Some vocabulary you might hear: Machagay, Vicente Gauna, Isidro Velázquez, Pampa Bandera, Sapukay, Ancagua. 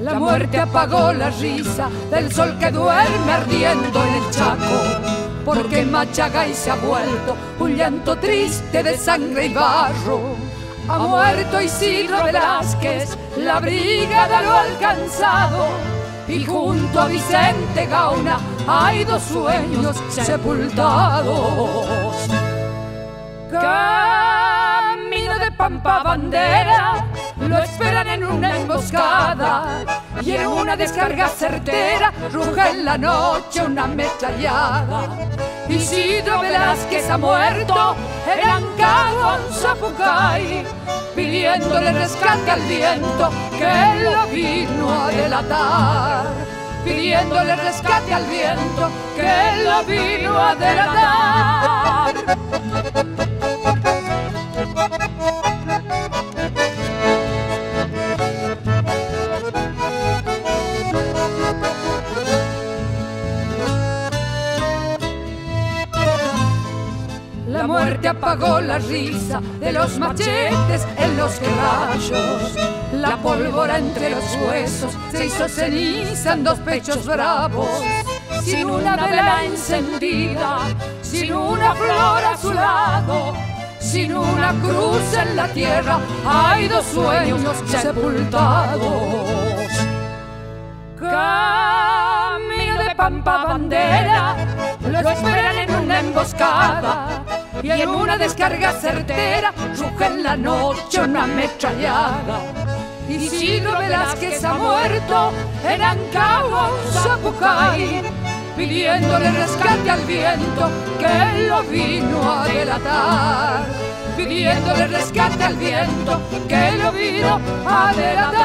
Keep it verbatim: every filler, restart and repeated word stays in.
La muerte apagó la risa del sol que duerme ardiendo en el Chaco, porque Machagay se ha vuelto un llanto triste de sangre y barro. Ha muerto Isidro Velázquez, la brigada lo ha alcanzado, y junto a Vicente Gauna hay dos sueños sepultados. Camino de Pampa Bandera, lo esperan en una emboscada, y en una descarga certera ruge en la noche una metrallada. Isidro Velázquez ha muerto el ancado en Sapukay, pidiéndole rescate al viento que lo vino a delatar, pidiéndole rescate al viento que lo vino a delatar. La muerte apagó la risa de los machetes en los querallos, la pólvora entre los huesos se hizo ceniza en dos pechos bravos. Sin una vela encendida, sin una flor a su lado, sin una cruz en la tierra, hay dos sueños sepultados. Camino de Pampa Bandera, lo esperan en una emboscada, y en una descarga certera ruge en la noche una ametrallada. Isidro Velázquez ha muerto en Ancagua, un Sapukay, pidiéndole rescate al viento que lo vino a delatar, pidiéndole rescate al viento que lo vino a delatar.